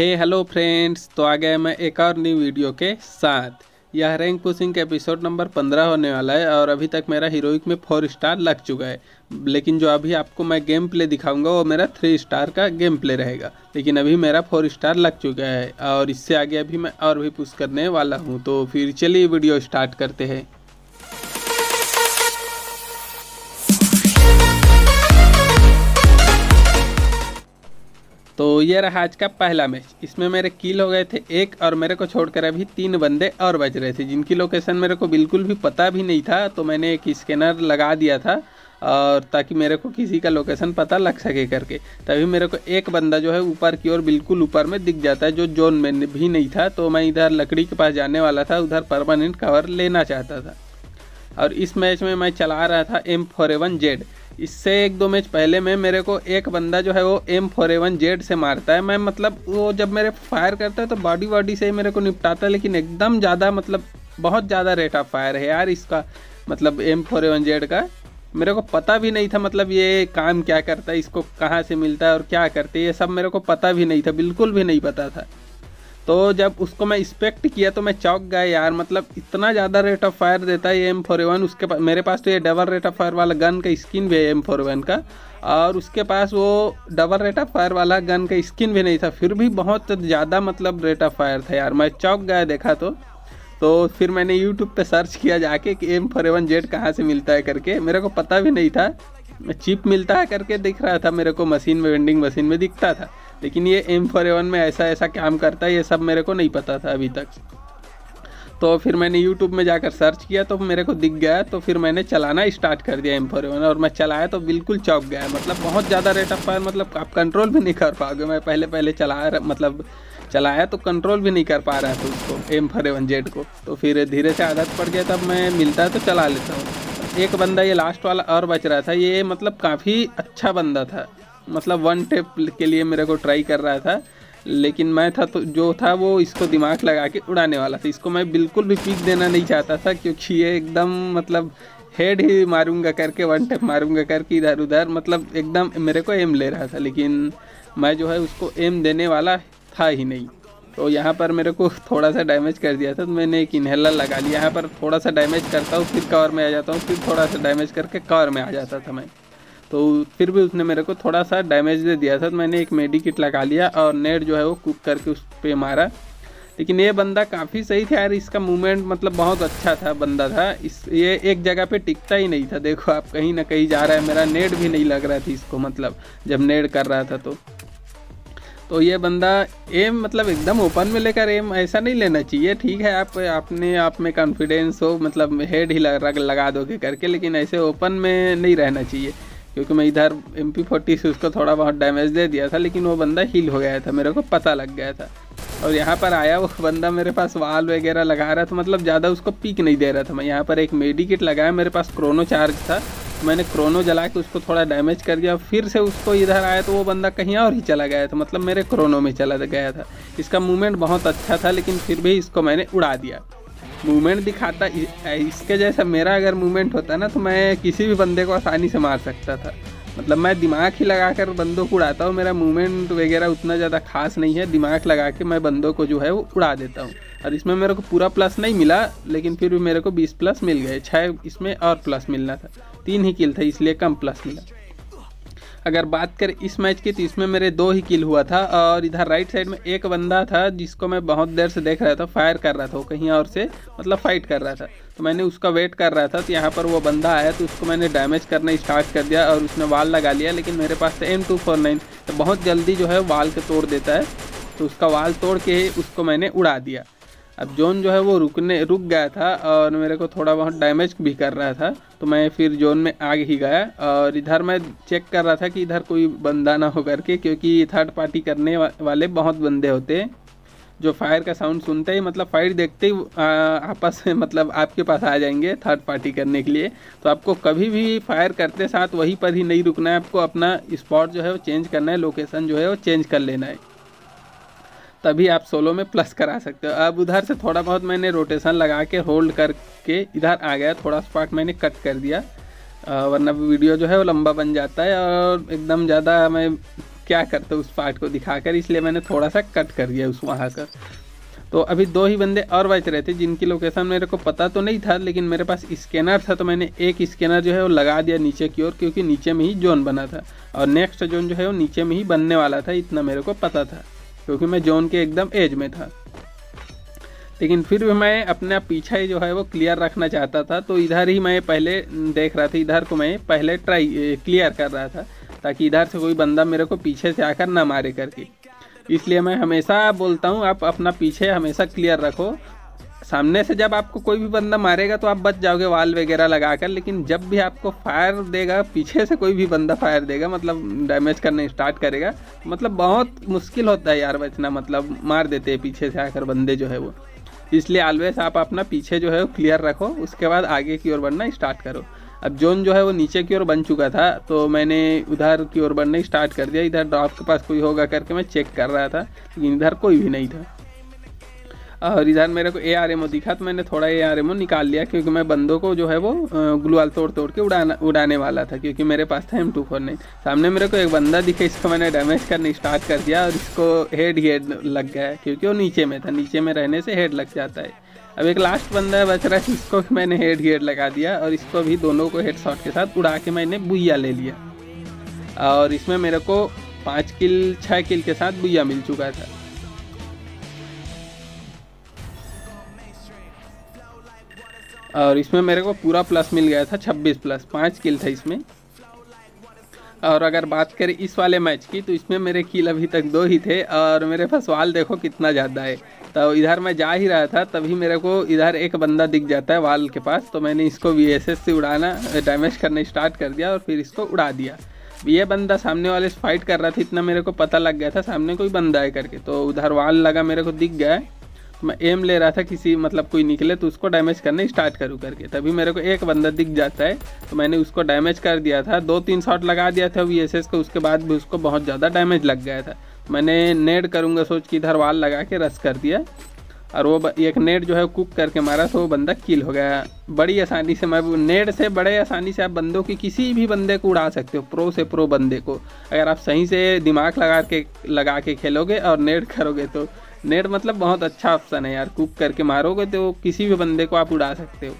Hello friends, तो आ गए मैं एक और नई वीडियो के साथ। यह रैंक पुशिंग के एपिसोड नंबर 15 होने वाला है और अभी तक मेरा हीरोइक में 4 स्टार लग चुका है, लेकिन जो अभी आपको मैं गेम प्ले दिखाऊंगा वो मेरा 3 स्टार का गेम प्ले रहेगा, लेकिन अभी मेरा 4 स्टार लग चुका है और इससे आगे अभी मैं और भी पुश करने वाला हूँ। तो फिर चलिए वीडियो स्टार्ट करते हैं। तो ये रहा आज का पहला मैच। इसमें मेरे किल हो गए थे 1 और मेरे को छोड़कर अभी 3 बंदे और बच रहे थे, जिनकी लोकेशन मेरे को बिल्कुल भी पता भी नहीं था। तो मैंने एक स्कैनर लगा दिया था और ताकि मेरे को किसी का लोकेशन पता लग सके करके, तभी मेरे को एक बंदा जो है ऊपर की ओर बिल्कुल ऊपर में दिख जाता है, जो जोन में भी नहीं था। तो मैं इधर लकड़ी के पास जाने वाला था, उधर परमानेंट कवर लेना चाहता था। और इस मैच में मैं चला रहा था M4A1Z। इससे 1-2 मैच पहले में मेरे को एक बंदा जो है वो M4A1Z से मारता है। मैं मतलब वो जब मेरे फायर करता है तो बॉडी से ही मेरे को निपटाता है, लेकिन एकदम ज़्यादा मतलब बहुत ज़्यादा रेट ऑफ फायर है यार इसका। मतलब M4A1Z का मेरे को पता भी नहीं था, मतलब ये काम क्या करता है, इसको कहाँ से मिलता है और क्या करते हैं, ये सब मेरे को पता भी नहीं था, बिल्कुल भी नहीं पता था। तो जब उसको मैं एक्सपेक्ट किया तो मैं चौंक गया यार, मतलब इतना ज़्यादा रेट ऑफ फायर देता है ये M4A1। उसके पास मेरे पास तो ये डबल रेट ऑफ फायर वाला गन का स्किन भी है M4A1 का, और उसके पास वो डबल रेट ऑफ फायर वाला गन का स्किन भी नहीं था, फिर भी बहुत ज़्यादा मतलब रेट ऑफ फायर था यार। मैं चौंक गया देखा तो फिर मैंने यूट्यूब पर सर्च किया जाके कि M4A1Z कहाँ से मिलता है करके। मेरे को पता भी नहीं था, चिप मिलता है करके दिख रहा था मेरे को, मशीन में वेंडिंग मशीन में दिखता था, लेकिन ये M4A1 में ऐसा काम करता है ये सब मेरे को नहीं पता था अभी तक। तो फिर मैंने YouTube में जाकर सर्च किया तो मेरे को दिख गया, तो फिर मैंने चलाना स्टार्ट कर दिया M4A1। और मैं चलाया तो बिल्कुल चौंक गया, मतलब बहुत ज़्यादा रेट ऑफ फायर, मतलब आप कंट्रोल भी नहीं कर पाओगे। मैं पहले चलाया तो कंट्रोल भी नहीं कर पा रहा था उसको M4A1Z को। तो फिर धीरे से आदत पड़ गया, तब मैं मिलता है तो चला लेता हूँ। एक बंदा ये लास्ट वाला और बच रहा था, ये मतलब काफ़ी अच्छा बंदा था, मतलब 1 टैप के लिए मेरे को ट्राई कर रहा था, लेकिन मैं था तो जो था वो इसको दिमाग लगा के उड़ाने वाला था। इसको मैं बिल्कुल भी पीक देना नहीं चाहता था, क्योंकि ये एकदम मतलब हेड ही मारूंगा करके, 1 टैप मारूंगा करके इधर उधर, मतलब एकदम मेरे को एम ले रहा था, लेकिन मैं जो है उसको एम देने वाला था ही नहीं। तो यहाँ पर मेरे को थोड़ा सा डैमेज कर दिया था, तो मैंने एक इन्हेलर लगा लिया। यहाँ पर थोड़ा सा डैमेज करता हूँ, फिर कवर में आ जाता हूँ, फिर थोड़ा सा डैमेज करके कवर में आ जाता था मैं। तो फिर भी उसने मेरे को थोड़ा सा डैमेज दे दिया था, तो मैंने एक मेडिकिट लगा लिया और नेट जो है वो कुक करके उस पर मारा। लेकिन ये बंदा काफ़ी सही था यार, इसका मूवमेंट मतलब बहुत अच्छा था, बंदा था इस, ये एक जगह पे टिकता ही नहीं था। देखो आप कहीं ना कहीं जा रहा है, मेरा नेट भी नहीं लग रहा थी इसको, मतलब जब नेट कर रहा था तो ये बंदा एम मतलब एकदम ओपन में लेकर एम ऐसा नहीं लेना चाहिए। ठीक है, आप अपने आप में कॉन्फिडेंस हो, मतलब हेड ही लगा दोगे करके, लेकिन ऐसे ओपन में नहीं रहना चाहिए। क्योंकि मैं इधर MP40 से उसको थोड़ा बहुत डैमेज दे दिया था, लेकिन वो बंदा हील हो गया था, मेरे को पता लग गया था। और यहाँ पर आया वो बंदा मेरे पास वाल वगैरह लगा रहा था, मतलब ज़्यादा उसको पीक नहीं दे रहा था मैं। यहाँ पर एक मेडिकिट लगाया, मेरे पास क्रोनो चार्ज था, मैंने क्रोनो जला के उसको थोड़ा डैमेज कर दिया। फिर से उसको इधर आया तो वो बंदा कहीं और ही चला गया था, मतलब मेरे क्रोनो में चला गया था। इसका मूवमेंट बहुत अच्छा था, लेकिन फिर भी इसको मैंने उड़ा दिया। मूवमेंट दिखाता इसके जैसा मेरा अगर मूवमेंट होता ना, तो मैं किसी भी बंदे को आसानी से मार सकता था। मतलब मैं दिमाग ही लगा कर बंदों को उड़ाता हूँ, मेरा मूवमेंट वगैरह उतना ज़्यादा खास नहीं है, दिमाग लगा के मैं बंदों को जो है वो उड़ा देता हूँ। और इसमें मेरे को पूरा प्लस नहीं मिला, लेकिन फिर भी मेरे को 20 प्लस मिल गए, 6 इसमें और प्लस मिलना था, 3 ही किल था इसलिए कम प्लस मिला। अगर बात करें इस मैच की, तो इसमें मेरे 2 ही किल हुआ था। और इधर राइट साइड में एक बंदा था जिसको मैं बहुत देर से देख रहा था, फायर कर रहा था, वो कहीं और से मतलब फाइट कर रहा था, तो मैंने उसका वेट कर रहा था। तो यहाँ पर वो बंदा आया तो उसको मैंने डैमेज करना स्टार्ट कर दिया और उसने वाल लगा लिया, लेकिन मेरे पास M249 तो बहुत जल्दी जो है वाल को तोड़ देता है, तो उसका वाल तोड़ के उसको मैंने उड़ा दिया। अब जोन जो है वो रुक गया था और मेरे को थोड़ा बहुत डैमेज भी कर रहा था, तो मैं फिर जोन में आ ही गया। और इधर मैं चेक कर रहा था कि इधर कोई बंदा ना हो करके, क्योंकि थर्ड पार्टी करने वाले बहुत बंदे होते हैं, जो फायर का साउंड सुनते ही मतलब फाइट देखते ही आपस में मतलब आपके पास आ जाएंगे थर्ड पार्टी करने के लिए। तो आपको कभी भी फायर करते साथ वहीं पर ही नहीं रुकना है, आपको अपना स्पॉट जो है वो चेंज करना है, लोकेशन जो है वो चेंज कर लेना है, तभी आप सोलो में प्लस करा सकते हो। अब उधर से थोड़ा बहुत मैंने रोटेशन लगा के होल्ड करके इधर आ गया, थोड़ा सा पार्ट मैंने कट कर दिया, वरना वीडियो जो है वो लंबा बन जाता है और एकदम ज़्यादा मैं क्या करते उस पार्ट को दिखाकर, इसलिए मैंने थोड़ा सा कट कर दिया उस वहाँ का। तो अभी दो ही बंदे और बच रहे थे जिनकी लोकेशन मेरे को पता तो नहीं था, लेकिन मेरे पास स्कैनर था तो मैंने एक स्कैनर जो है वो लगा दिया नीचे की ओर, क्योंकि नीचे में ही जोन बना था और नेक्स्ट जोन जो है वो नीचे में ही बनने वाला था, इतना मेरे को पता था क्योंकि मैं जोन के एकदम एज में था। लेकिन फिर भी मैं अपना पीछा जो है वो क्लियर रखना चाहता था, तो इधर ही मैं पहले देख रहा था, इधर को मैं पहले ट्राई क्लियर कर रहा था ताकि इधर से कोई बंदा मेरे को पीछे से आकर ना मारे करके। इसलिए मैं हमेशा बोलता हूँ आप अपना पीछे हमेशा क्लियर रखो, सामने से जब आपको कोई भी बंदा मारेगा तो आप बच जाओगे वाल वगैरह लगाकर, लेकिन जब भी आपको फायर देगा, पीछे से कोई भी बंदा फायर देगा मतलब डैमेज करने स्टार्ट करेगा, मतलब बहुत मुश्किल होता है यार बचना, मतलब मार देते हैं पीछे से आकर बंदे जो है वो। इसलिए ऑलवेज आप अपना पीछे जो है वो क्लियर रखो, उसके बाद आगे की ओर बढ़ना स्टार्ट करो। अब जोन जो है वो नीचे की ओर बन चुका था तो मैंने उधर की ओर बढ़ना स्टार्ट कर दिया। इधर ड्रॉप के पास कोई होगा करके मैं चेक कर रहा था, लेकिन इधर कोई भी नहीं था। और इधर मेरे को AR-MO दिखा तो मैंने थोड़ा AR-MO निकाल लिया, क्योंकि मैं बंदों को जो है वो ग्लूवाल तोड़ के उड़ाने वाला था, क्योंकि मेरे पास था M249। सामने मेरे को एक बंदा दिखे, इसको मैंने डैमेज करने स्टार्ट कर दिया और इसको हेड लग गया क्योंकि वो नीचे में था, नीचे में रहने से हेड लग जाता है। अब एक लास्ट बंदा बच रहा है, इसको मैंने हेड लगा दिया और इसको भी, दोनों को हेड शॉट के साथ उड़ा के मैंने बुइया ले लिया और इसमें मेरे को 5 किल 6 किल के साथ बुइया मिल चुका था। और इसमें मेरे को पूरा प्लस मिल गया था 26 प्लस, 5 किल था इसमें। और अगर बात करें इस वाले मैच की तो इसमें मेरे किल अभी तक 2 ही थे और मेरे पास वाल देखो कितना ज़्यादा है। तो इधर मैं जा ही रहा था तभी मेरे को इधर एक बंदा दिख जाता है वाल के पास, तो मैंने इसको VSS से उड़ाना डैमेज करने स्टार्ट कर दिया और फिर इसको उड़ा दिया। ये बंदा सामने वाले से फाइट कर रहा था, इतना मेरे को पता लग गया था सामने कोई बंदा है करके। तो उधर वाल लगा मेरे को दिख गया, मैं एम ले रहा था किसी मतलब कोई निकले तो उसको डैमेज करने स्टार्ट करूँ करके, तभी मेरे को एक बंदा दिख जाता है तो मैंने उसको डैमेज कर दिया था। 2-3 शॉट लगा दिया था VSS को, उसके बाद भी उसको बहुत ज़्यादा डैमेज लग गया था। मैंने नेड करूँगा सोच के इधर वाल लगा के रस कर दिया और वो एक नेड जो है कुक करके मारा तो वो बंदा किल हो गया बड़ी आसानी से। मैं नेड से बड़े आसानी से आप बंदों की किसी भी बंदे को उड़ा सकते हो, प्रो से प्रो बंदे को, अगर आप सही से दिमाग लगा के खेलोगे और नेड करोगे तो। नेट मतलब बहुत अच्छा ऑप्शन है यार, कुक करके मारोगे तो किसी भी बंदे को आप उड़ा सकते हो।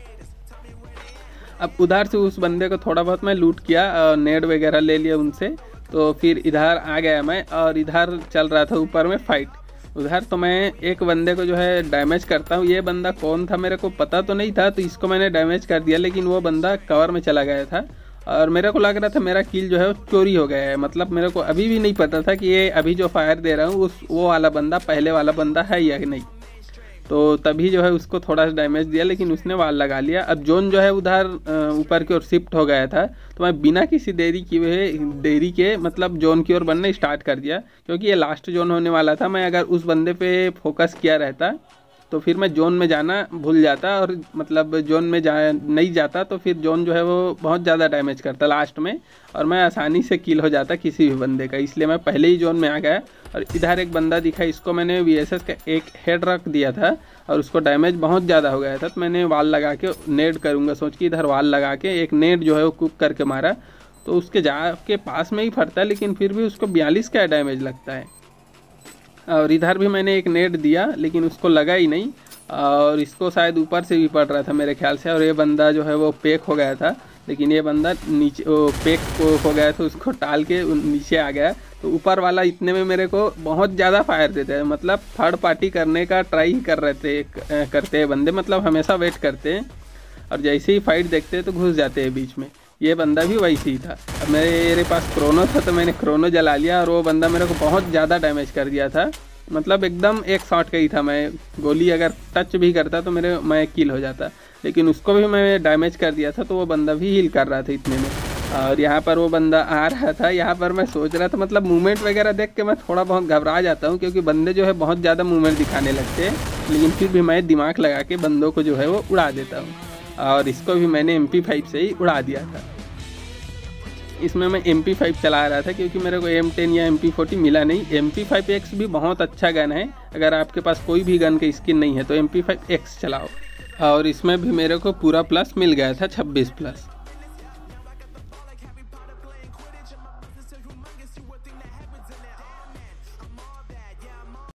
अब उधर से उस बंदे को थोड़ा बहुत मैं लूट किया और नेट वगैरह ले लिया उनसे, तो फिर इधर आ गया मैं और इधर चल रहा था ऊपर में फाइट। उधर तो मैं एक बंदे को जो है डैमेज करता हूँ, ये बंदा कौन था मेरे को पता तो नहीं था तो इसको मैंने डैमेज कर दिया, लेकिन वो बंदा कवर में चला गया था और मेरे को लग रहा था मेरा किल जो है वो चोरी हो गया है। मतलब मेरे को अभी भी नहीं पता था कि ये अभी जो फायर दे रहा हूँ उस वो वाला बंदा पहले वाला बंदा है या नहीं, तो तभी जो है उसको थोड़ा सा डैमेज दिया लेकिन उसने वाल लगा लिया। अब जोन जो है उधर ऊपर की ओर शिफ्ट हो गया था तो मैं बिना किसी देरी के मतलब जोन की ओर बनना स्टार्ट कर दिया, क्योंकि ये लास्ट जोन होने वाला था। मैं अगर उस बंदे पर फोकस किया रहता तो फिर मैं जोन में जाना भूल जाता और मतलब जोन में नहीं जाता तो फिर जोन जो है वो बहुत ज़्यादा डैमेज करता लास्ट में और मैं आसानी से किल हो जाता किसी भी बंदे का। इसलिए मैं पहले ही जोन में आ गया और इधर एक बंदा दिखा, इसको मैंने VSS का एक हेड रख दिया था और उसको डैमेज बहुत ज़्यादा हो गया था, तो मैंने वाल लगा के नेड करूँगा सोच के इधर वाल लगा के एक नेड जो है वो कुक करके मारा तो उसके जाके पास में ही फटता है, लेकिन फिर भी उसको 42 का डैमेज लगता है। और इधर भी मैंने एक नेट दिया लेकिन उसको लगा ही नहीं और इसको शायद ऊपर से भी पड़ रहा था मेरे ख्याल से, और ये बंदा जो है वो पेक हो गया था, लेकिन ये बंदा नीचे पेक हो गया था, उसको टाल के नीचे आ गया। तो ऊपर वाला इतने में मेरे को बहुत ज़्यादा फायर देता है, मतलब थर्ड पार्टी करने का ट्राई करते हैं बंदे, मतलब हमेशा वेट करते हैं और जैसे ही फाइट देखते हैं तो घुस जाते हैं बीच में। ये बंदा भी वैसे ही था। अब मेरे पास क्रोनो था तो मैंने क्रोनो जला लिया और वो बंदा मेरे को बहुत ज़्यादा डैमेज कर दिया था, मतलब एकदम एक शॉट का ही था। मैं गोली अगर टच भी करता तो मैं किल हो जाता, लेकिन उसको भी मैं डैमेज कर दिया था तो वो बंदा भी हील कर रहा था इतने में। और यहाँ पर वो बंदा आ रहा था, यहाँ पर मैं सोच रहा था मतलब मूवमेंट वगैरह देख के मैं थोड़ा बहुत घबरा जाता हूँ क्योंकि बंदे जो है बहुत ज़्यादा मूवमेंट दिखाने लगते हैं, लेकिन फिर भी मैं दिमाग लगा के बंदों को जो है वो उड़ा देता हूँ और इसको भी मैंने MP5 से ही उड़ा दिया था। इसमें मैं MP5 चला रहा था क्योंकि मेरे को M10 या MP40 मिला नहीं। MP5X भी बहुत अच्छा गन है, अगर आपके पास कोई भी गन की स्किन नहीं है तो MP5X चलाओ। और इसमें भी मेरे को पूरा प्लस मिल गया था 26 प्लस।